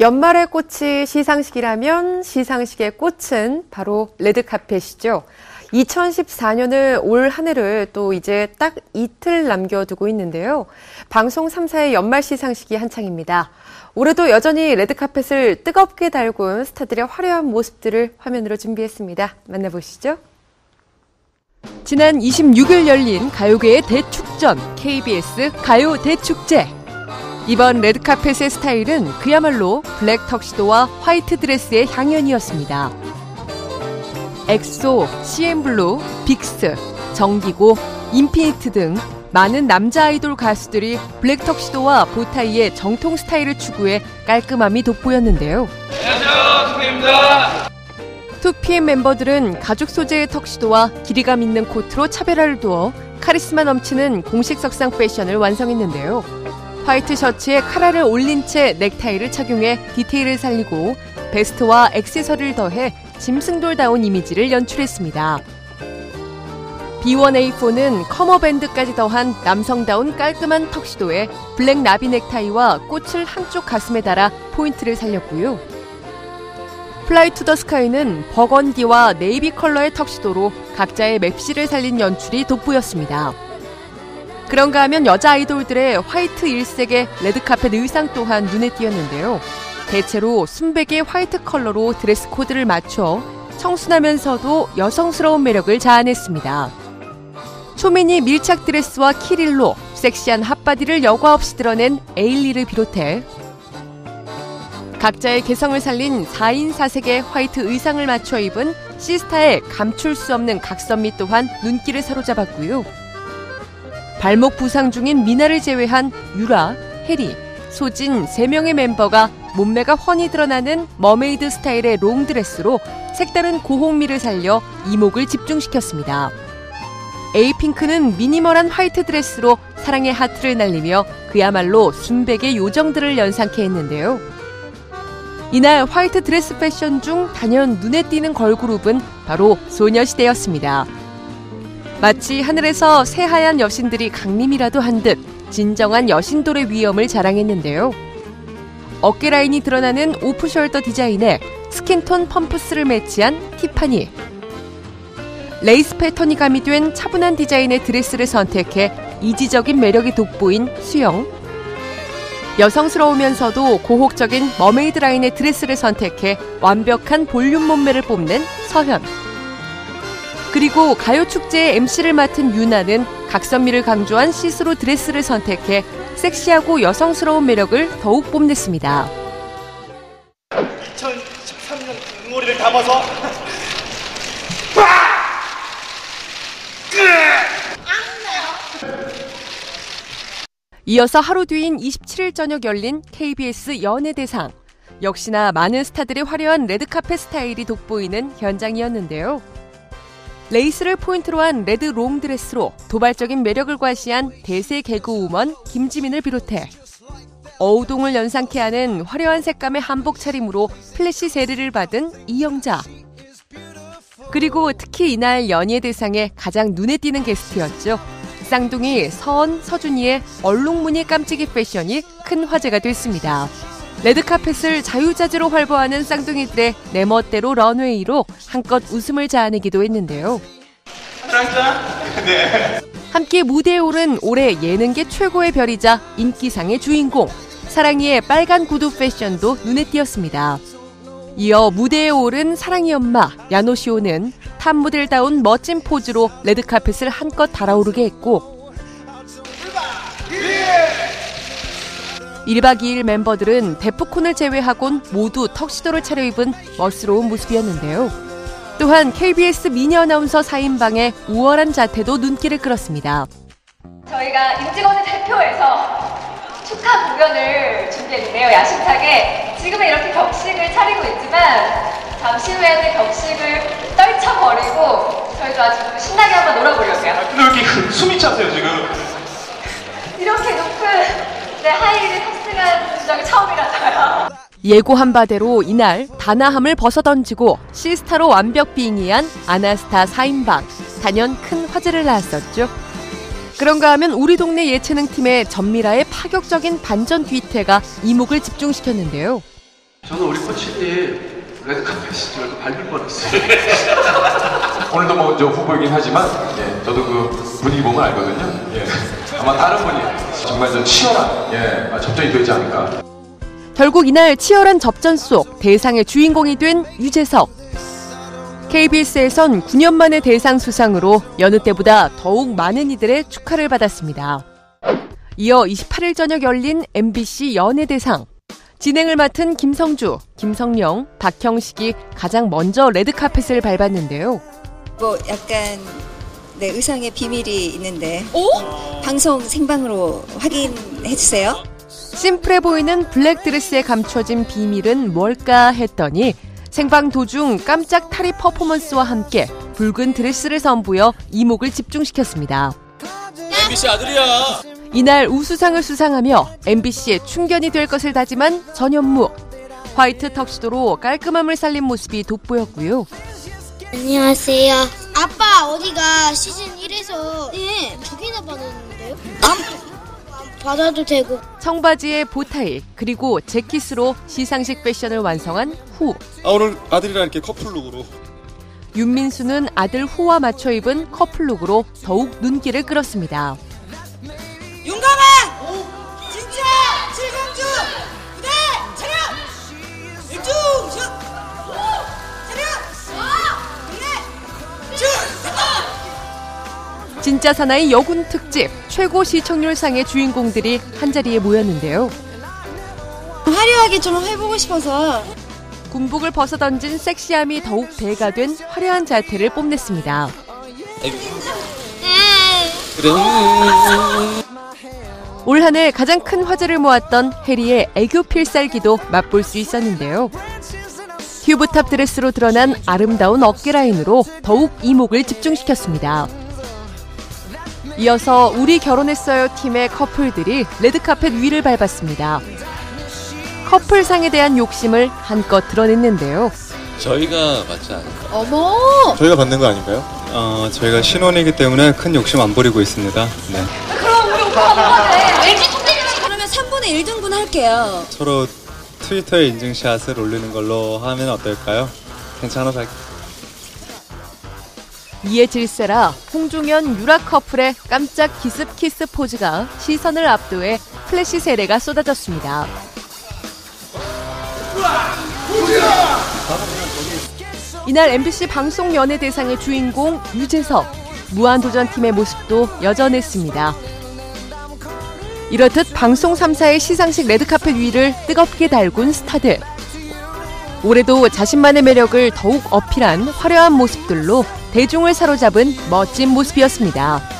연말의 꽃이 시상식이라면 시상식의 꽃은 바로 레드카펫이죠. 2014년을 올 한 해를 또 이제 딱 이틀 남겨두고 있는데요. 방송 3사의 연말 시상식이 한창입니다. 올해도 여전히 레드카펫을 뜨겁게 달군 스타들의 화려한 모습들을 화면으로 준비했습니다. 만나보시죠. 지난 26일 열린 가요계의 대축전 KBS 가요대축제. 이번 레드카펫의 스타일은 그야말로 블랙 턱시도와 화이트 드레스의 향연이었습니다. 엑소, 씨앤블루, 빅스, 정기고, 인피니트 등 많은 남자 아이돌 가수들이 블랙 턱시도와 보타이의 정통 스타일을 추구해 깔끔함이 돋보였는데요. 안녕하세요, 2PM입니다. 2PM 멤버들은 가죽 소재의 턱시도와 길이감 있는 코트로 차별화를 두어 카리스마 넘치는 공식 석상 패션을 완성했는데요. 화이트 셔츠에 카라를 올린 채 넥타이를 착용해 디테일을 살리고 베스트와 액세서리를 더해 짐승돌다운 이미지를 연출했습니다. B1A4는 커머밴드까지 더한 남성다운 깔끔한 턱시도에 블랙 나비 넥타이와 꽃을 한쪽 가슴에 달아 포인트를 살렸고요. 플라이 투 더 스카이는 버건디와 네이비 컬러의 턱시도로 각자의 맵시를 살린 연출이 돋보였습니다. 그런가 하면 여자 아이돌들의 화이트 일색의 레드카펫 의상 또한 눈에 띄었는데요. 대체로 순백의 화이트 컬러로 드레스 코드를 맞춰 청순하면서도 여성스러운 매력을 자아냈습니다. 초미니 밀착 드레스와 키릴로 섹시한 핫바디를 여과 없이 드러낸 에일리를 비롯해 각자의 개성을 살린 4인 4색의 화이트 의상을 맞춰 입은 시스타의 감출 수 없는 각선미 또한 눈길을 사로잡았고요. 발목 부상 중인 미나를 제외한 유라, 해리, 소진 3명의 멤버가 몸매가 훤히 드러나는 머메이드 스타일의 롱드레스로 색다른 고혹미를 살려 이목을 집중시켰습니다. 에이핑크는 미니멀한 화이트 드레스로 사랑의 하트를 날리며 그야말로 순백의 요정들을 연상케 했는데요. 이날 화이트 드레스 패션 중 단연 눈에 띄는 걸그룹은 바로 소녀시대였습니다. 마치 하늘에서 새하얀 여신들이 강림이라도 한 듯 진정한 여신돌의 위엄을 자랑했는데요. 어깨 라인이 드러나는 오프숄더 디자인에 스킨톤 펌프스를 매치한 티파니, 레이스 패턴이 가미된 차분한 디자인의 드레스를 선택해 이지적인 매력이 돋보인 수영, 여성스러우면서도 고혹적인 머메이드 라인의 드레스를 선택해 완벽한 볼륨 몸매를 뽐낸 서현, 그리고 가요축제의 MC를 맡은 유나는 각선미를 강조한 시스루 드레스를 선택해 섹시하고 여성스러운 매력을 더욱 뽐냈습니다. 2013년 눈물을 담아서 이어서 하루 뒤인 27일 저녁 열린 KBS 연예대상. 역시나 많은 스타들의 화려한 레드카펫 스타일이 돋보이는 현장이었는데요. 레이스를 포인트로 한 레드 롱드레스로 도발적인 매력을 과시한 대세 개그우먼 김지민을 비롯해 어우동을 연상케 하는 화려한 색감의 한복 차림으로 플래시 세례를 받은 이영자, 그리고 특히 이날 연예대상에 가장 눈에 띄는 게스트였죠. 쌍둥이 서은, 서준이의 얼룩무늬 깜찍이 패션이 큰 화제가 됐습니다. 레드카펫을 자유자재로 활보하는 쌍둥이들의 내 멋대로 런웨이로 한껏 웃음을 자아내기도 했는데요. 네. 함께 무대에 오른 올해 예능계 최고의 별이자 인기상의 주인공 사랑이의 빨간 구두 패션도 눈에 띄었습니다. 이어 무대에 오른 사랑이 엄마 야노시오는 탑모델다운 멋진 포즈로 레드카펫을 한껏 달아오르게 했고, 1박 2일 멤버들은 데프콘을 제외하곤 모두 턱시도를 차려입은 멋스러운 모습이었는데요. 또한 KBS 미녀 아나운서 4인방의 우월한 자태도 눈길을 끌었습니다. 저희가 임직원을 대표해서 축하 공연을 준비했는데요. 야심차게 지금은 이렇게 격식을 차리고 있지만 잠시 후에는 격식을 떨쳐버리고 저희도 아주 신나게 한번 놀아보려고요. 근데 왜 이렇게 숨이 차세요 지금? 이렇게 높은 하이힐을 탑승한 분장이 처음이라서요. 예고한 바대로 이날 단아함을 벗어던지고 시스타로 완벽 빙의한 아나스타 4인방. 단연 큰 화제를 낳았었죠. 그런가 하면 우리 동네 예체능팀의 전미라의 파격적인 반전 뒤태가 이목을 집중시켰는데요. 저는 우리 코치님 레드카펫이 밟을 뻔했어요. 오늘도 뭐 저 후보이긴 하지만 예, 저도 그 분위기 보면 알거든요. 예. 아마 다른 분이 정말 좀 치열한 예, 접전이 되지 않을까. 결국 이날 치열한 접전 속 대상의 주인공이 된 유재석. KBS에선 9년 만에 대상 수상으로 여느 때보다 더욱 많은 이들의 축하를 받았습니다. 이어 28일 저녁 열린 MBC 연예대상. 진행을 맡은 김성주, 김성령, 박형식이 가장 먼저 레드카펫을 밟았는데요. 뭐 약간 네, 의상에 비밀이 있는데 오? 방송 생방으로 확인해 주세요. 심플해 보이는 블랙드레스에 감춰진 비밀은 뭘까 했더니 생방 도중 깜짝 탈의 퍼포먼스와 함께 붉은 드레스를 선보여 이목을 집중시켰습니다. MBC 아들이야. 이날 우수상을 수상하며 MBC의 충견이 될 것을 다짐한 전현무. 화이트 턱시도로 깔끔함을 살린 모습이 돋보였고요. 안녕하세요. 아빠 어디가 시즌 1에서 네, 2개나 받았는데요? 받아도 되고. 청바지에 보타이 그리고 재킷으로 시상식 패션을 완성한 후. 아, 오늘 아들이랑 이렇게 커플룩으로. 윤민수는 아들 후와 맞춰 입은 커플룩으로 더욱 눈길을 끌었습니다. 용감한! 진짜! 칠성주! 부대! 차렷! 일중! 슛! 차렷! 쭉! 진짜 사나이 여군 특집 최고 시청률상의 주인공들이 한자리에 모였는데요. 화려하게 좀 해보고 싶어서. 군복을 벗어던진 섹시함이 더욱 배가 된 화려한 자태를 뽐냈습니다. 그래. 올 한 해 가장 큰 화제를 모았던 해리의 애교 필살기도 맛볼 수 있었는데요. 튜브탑 드레스로 드러난 아름다운 어깨 라인으로 더욱 이목을 집중시켰습니다. 이어서 우리 결혼했어요 팀의 커플들이 레드카펫 위를 밟았습니다. 커플상에 대한 욕심을 한껏 드러냈는데요. 저희가 맞지 않을까요? 어머! 저희가 받는 거 아닌가요? 저희가 신혼이기 때문에 큰 욕심 안 부리고 있습니다. 네. 그럼 우리 오빠가 뭐가 돼? 그러면 3분의 1등분 할게요. 서로 트위터에 인증샷을 올리는 걸로 하면 어떨까요? 괜찮아, 잘. 이에 질세라 홍종현 유라 커플의 깜짝 기습 키스 포즈가 시선을 압도해 플래시 세례가 쏟아졌습니다. 이날 MBC 방송 연예대상의 주인공 유재석. 무한도전팀의 모습도 여전했습니다. 이렇듯 방송 3사의 시상식 레드카펫 위를 뜨겁게 달군 스타들. 올해도 자신만의 매력을 더욱 어필한 화려한 모습들로 대중을 사로잡은 멋진 모습이었습니다.